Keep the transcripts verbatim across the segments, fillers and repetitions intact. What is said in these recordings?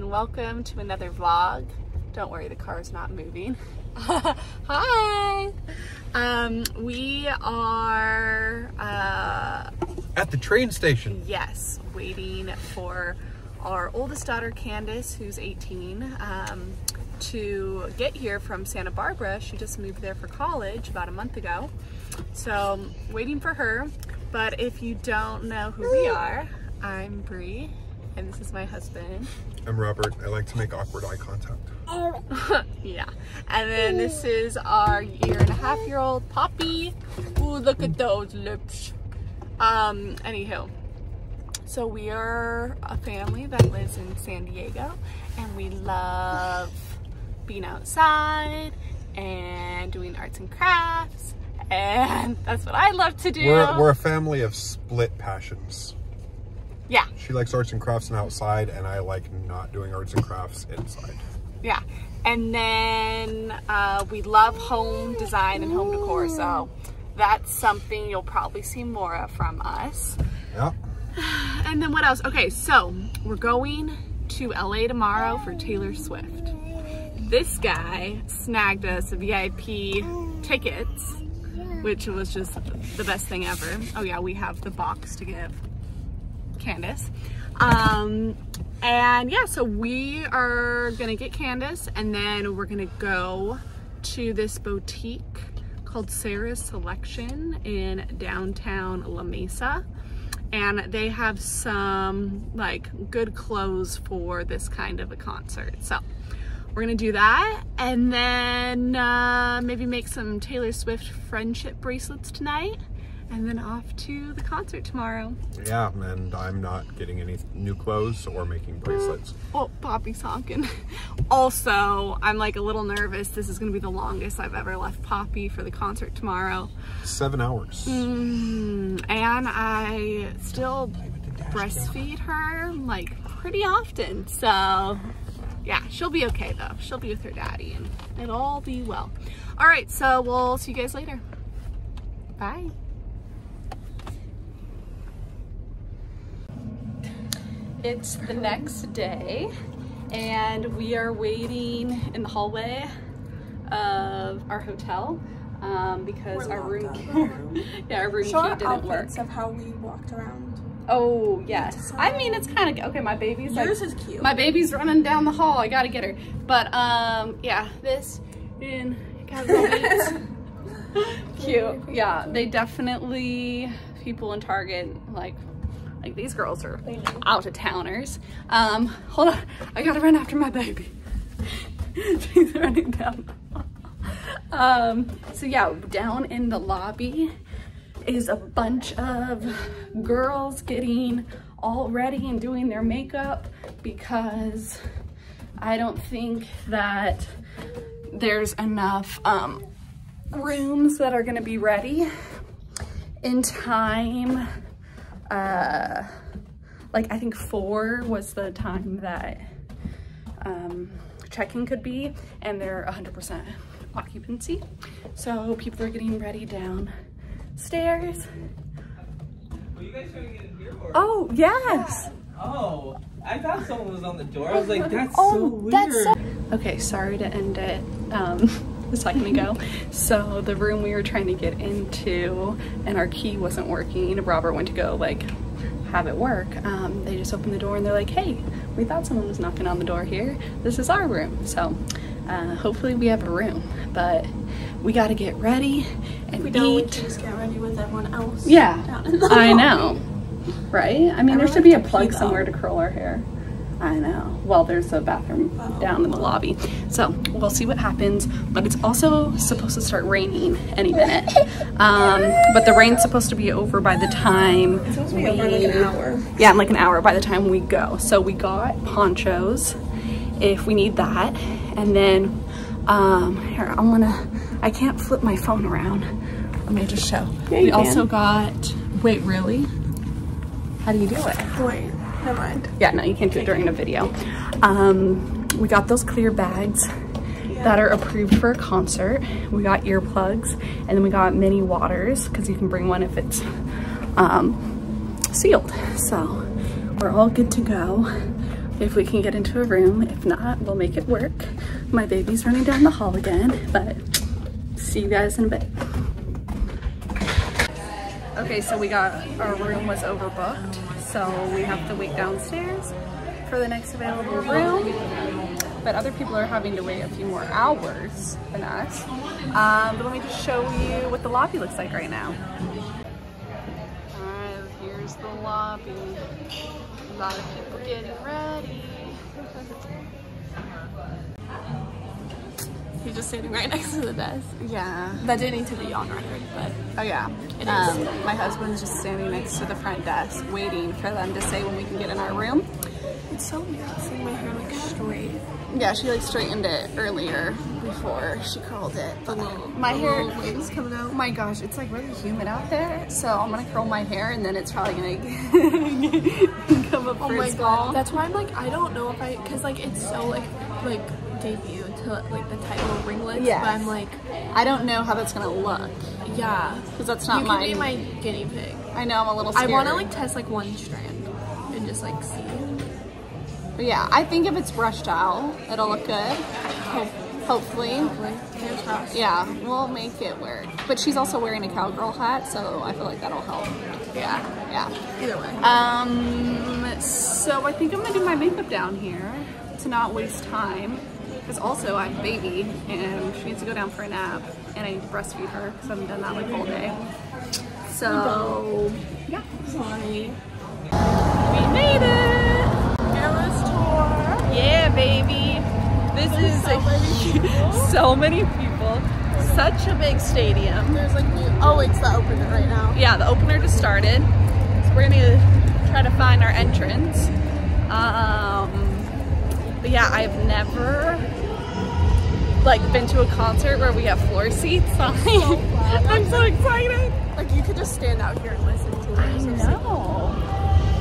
and welcome to another vlog. Don't worry, the car is not moving. Hi! Um, we are uh, at the train station. Yes, waiting for our oldest daughter, Candace, who's eighteen, um, to get here from Santa Barbara. She just moved there for college about a month ago. So, waiting for her. But if you don't know who we are, I'm Bree. And this is my husband. I'm Robert. I like to make awkward eye contact. Yeah. And then this is our year and a half year old Poppy. Ooh, look at those lips. Um, anywho. So we are a family that lives in San Diego and we love being outside and doing arts and crafts. And that's what I love to do. We're, we're a family of split passions. Yeah. She likes arts and crafts and outside, and I like not doing arts and crafts inside. Yeah. And then uh, we love home design and home decor, so that's something you'll probably see more of from us. Yeah. And then what else? Okay, so we're going to L A tomorrow for Taylor Swift. This guy snagged us V I P tickets, which was just the best thing ever. Oh yeah, we have the box to give Candace. Um, and yeah, so we are gonna get Candace and then we're gonna go to this boutique called Sarah's Selection in downtown La Mesa. And they have some like good clothes for this kind of a concert. So we're gonna do that. And then uh, maybe make some Taylor Swift friendship bracelets tonight. And then off to the concert tomorrow. Yeah, and I'm not getting any new clothes or making bracelets. Oh, Poppy's honking. Also, I'm like a little nervous. This is gonna be the longest I've ever left Poppy for the concert tomorrow. Seven hours. Mm, and I still breastfeed her like pretty often. So yeah, she'll be okay though. She'll be with her daddy and it'll all be well. All right, so we'll see you guys later. Bye. It's the next day, and we are waiting in the hallway of our hotel um, because We're our room, key, yeah, our room Show key didn't work. Of how we walked around. Oh yes, I mean it's kind of okay. My baby's like, yours is cute. My baby's running down the hall. I gotta get her. But um, yeah, this and gotta cute. Yeah, they definitely people in Target like. Like these girls are out of towners. Um, hold on, I gotta run after my baby. She's running down. Um, so yeah, down in the lobby is a bunch of girls getting all ready and doing their makeup because I don't think that there's enough um, rooms that are gonna be ready in time. Uh, like I think four was the time that um, check-in could be, and they're one hundred percent occupancy. So people are getting ready downstairs. Were you guys trying to get in here? Or? Oh, yes. Yeah. Oh, I thought someone was on the door. I was like, that's oh, so weird. That's so okay, sorry to end it. Um, a second ago. So the room we were trying to get into and our key wasn't working. Robert went to go like have it work. Um, they just opened the door and they're like, hey, we thought someone was knocking on the door here. This is our room. So uh, hopefully we have a room, but we got to get ready and we don't, eat. We just get ready with everyone else. Yeah, I know. Right? I mean, there should be a plug somewhere to curl our hair. I know. Well, there's a bathroom down in the lobby. So we'll see what happens, but it's also supposed to start raining any minute. Um, but the rain's supposed to be over by the time. It's supposed to be over in like an hour. Yeah, in like an hour by the time we go. So we got ponchos if we need that. And then, um, here, I wanna, I can't flip my phone around. Let me just show. Yeah, we also got, wait, really? How do you do it? Wait. Never mind. Yeah, no, you can't do it during a video. Um, we got those clear bags yeah. that are approved for a concert. We got earplugs, and then we got mini waters, because you can bring one if it's um, sealed. So we're all good to go. if we can get into a room. If not, we'll make it work. My baby's running down the hall again, but see you guys in a bit. Okay, so we got, our room was overbooked, so we have to wait downstairs for the next available room. But other people are having to wait a few more hours than us. Um, but let me just show you what the lobby looks like right now. All right, here's the lobby. A lot of people getting ready. You're just sitting right next to the desk. Yeah. That didn't need to be on record, but. Oh yeah. It um, is. My husband's just standing next to the front desk, waiting for them to say when we can get in our room. It's so weird seeing my hair like straight. Yeah, she like straightened it earlier before she curled it. But little, my hair is coming out. My gosh, it's like really humid out there. So I'm gonna curl my hair and then it's probably gonna come up. Oh for my god, that's why I'm like I don't know if I, cause like it's so like like debut to like the tight little ringlets. Yeah. But I'm like I don't know how that's gonna look. Yeah, cause that's not mine. You can mine. Be my guinea pig. I know, I'm a little scared. I want to like test like one strand and just like see. But yeah, I think if it's brushed out, it'll look good. Hope, hopefully. Hopefully. Yeah, we'll make it work. But she's also wearing a cowgirl hat, so I feel like that'll help. Yeah, yeah. Either way. Um, so I think I'm gonna do my makeup down here to not waste time. Because also I have a baby and she needs to go down for a nap and I need to breastfeed her because I haven't done that like all day. So, yeah. Sorry. We made it! Yeah, baby. This is so, a many so many people. Such a big stadium. There's like oh, it's the opener right now. Yeah, the opener just started. So we're gonna try to find our entrance. Um, but yeah, I've never like been to a concert where we have floor seats. So I'm, so I'm so excited. Like you could just stand out here and listen to it. I know.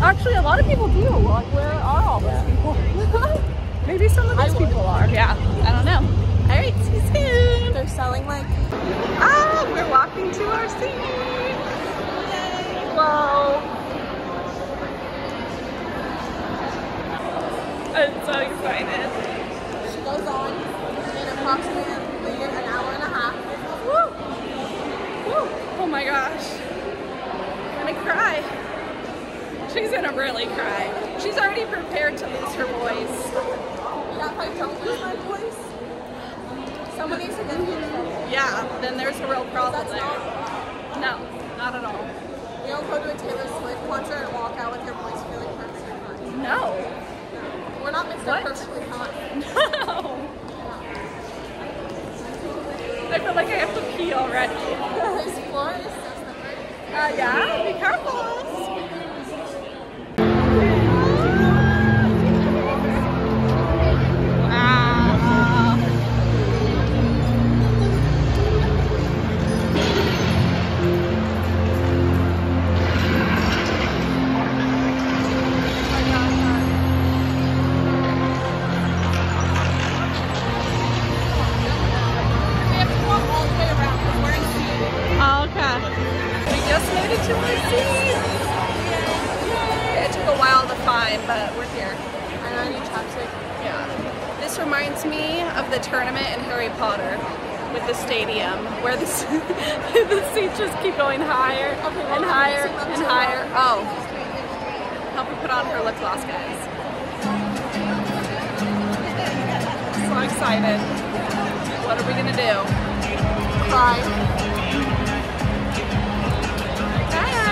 Actually, a lot of people do. Like, where are all those people? Maybe some of those people are. Yeah, I don't know. All right, see you soon. They're selling like... Ah, we're walking to our seat. Whoa. I'm so excited. She goes on in approximately an hour and a half. Woo! Woo! Oh my gosh. I'm gonna cry. She's gonna really cry. She's already prepared to lose her voice. Yeah, if I don't lose my voice, somebody's gonna get in trouble. Yeah, then there's a real problem there. Not no, not at all. You don't go to a Taylor Swift concert and walk out with your voice feeling perfectly fine. No. No. We're not mixed up perfectly fine. No. Yeah. I feel like I have to pee already. This floor is so slippery. Uh, yeah, be careful. But we're here. I know, I need chopsticks. Yeah. This reminds me of the tournament in Harry Potter with the stadium where the, the seats just keep going higher okay, well, and higher and higher. Long. Oh. Help me put on her lip gloss, guys. So excited. What are we gonna do? Bye. Thank you.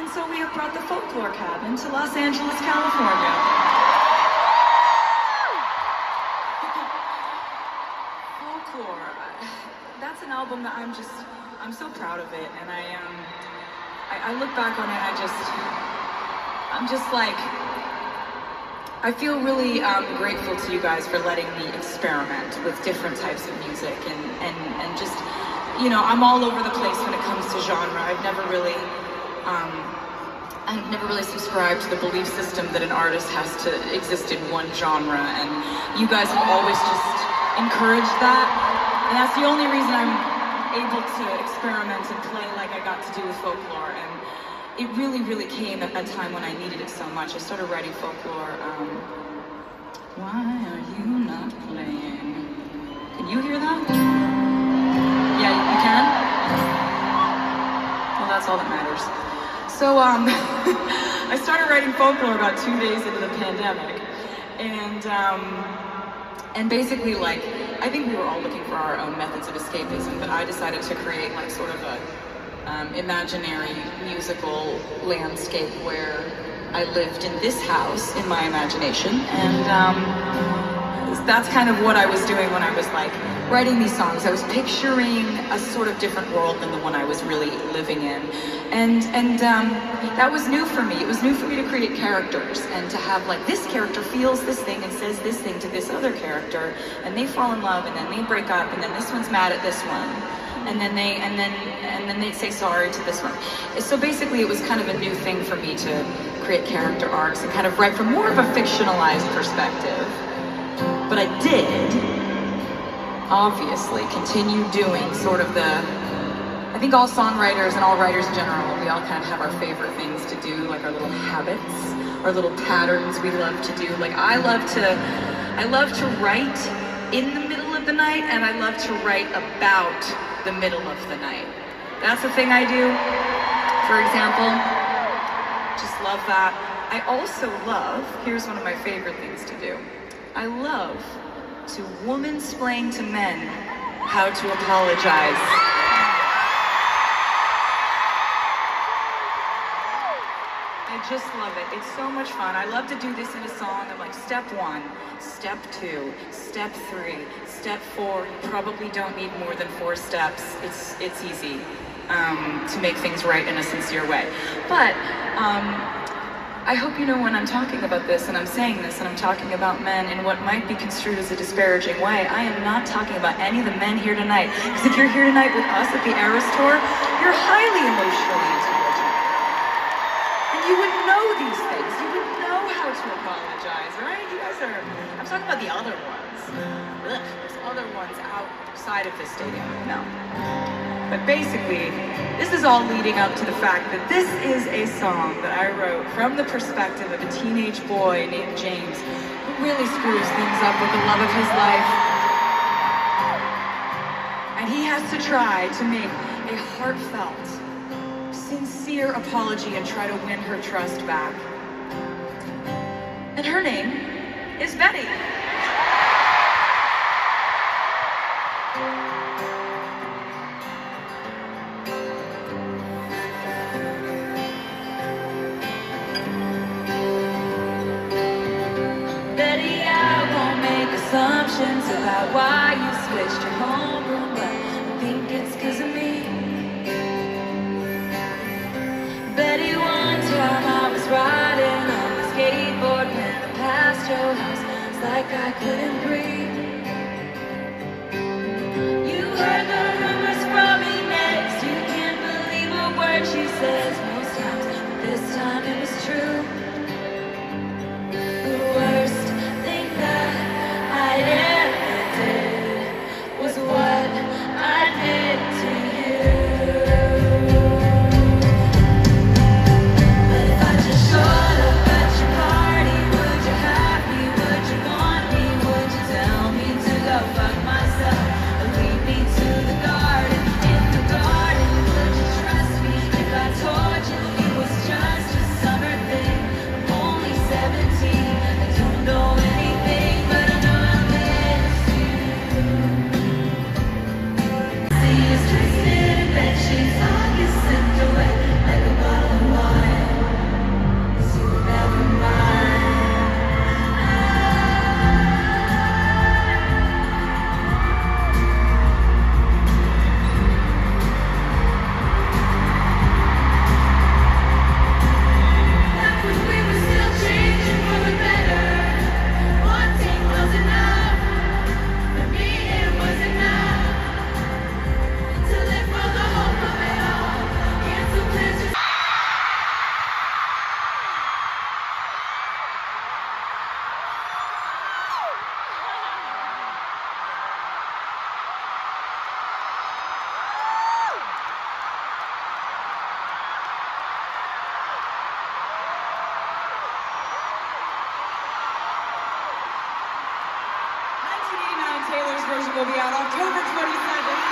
and so we have brought the Folklore Cabin to Los Angeles, California. Folklore, that's an album that I'm just, I'm so proud of it, and I, um, I, I look back on it and I just, I'm just like, I feel really um, grateful to you guys for letting me experiment with different types of music and, and, and just, you know, I'm all over the place when it comes to genre. I've never really, um, I've never really subscribed to the belief system that an artist has to exist in one genre, and you guys have always just encouraged that, and that's the only reason I'm able to experiment and play like I got to do with Folklore. And it really, really came at a time when I needed it so much. I started writing Folklore. Um, why are you not playing? Can you hear that? Yeah, you can? Well, that's all that matters. So, um, I started writing Folklore about two days into the pandemic. And, um, and basically, like, I think we were all looking for our own methods of escapism, but I decided to create, like, sort of a Um, imaginary musical landscape where I lived in this house in my imagination, and um, that's kind of what I was doing when I was like writing these songs. I was picturing a sort of different world than the one I was really living in, and and um, that was new for me. It was new for me to create characters and to have like this character feels this thing and says this thing to this other character, and they fall in love, and then they break up, and then this one's mad at this one. And then they, and then, and then they say sorry to this one. So basically, it was kind of a new thing for me to create character arcs and kind of write from more of a fictionalized perspective. But I did, obviously, continue doing sort of the, I think all songwriters and all writers in general, we all kind of have our favorite things to do, like our little habits, our little patterns we love to do. Like I love to, I love to write in the middle of the night, and I love to write about the middle of the night. That's the thing I do, for example. Just love that. I also love, here's one of my favorite things to do. I love to woman-splain to men how to apologize. I just love it. It's so much fun. I love to do this in a song. I'm like, step one, step two, step three, step four. You probably don't need more than four steps. It's it's easy um, to make things right in a sincere way. But um, I hope you know when I'm talking about this and I'm saying this and I'm talking about men in what might be construed as a disparaging way, I am not talking about any of the men here tonight. Because if you're here tonight with us at the Eras Tour, you're highly emotionally intelligent. And you would know these things. You would know how to apologize, right? You guys are, I'm talking about the other ones. Ugh. Other ones outside of the stadium, no. But basically, this is all leading up to the fact that this is a song that I wrote from the perspective of a teenage boy named James, who really screws things up with the love of his life. And he has to try to make a heartfelt, sincere apology and try to win her trust back. And her name is Betty. About why you switched your homeroom, but I think it's cause of me. Betty, one time I was riding on the skateboard when I passed your house, it's like I couldn't breathe. You heard the rumors from me next, you can't believe a word she says most times, but this time it was true. It was just a summer thing. Taylor's version will be out October twenty-seventh.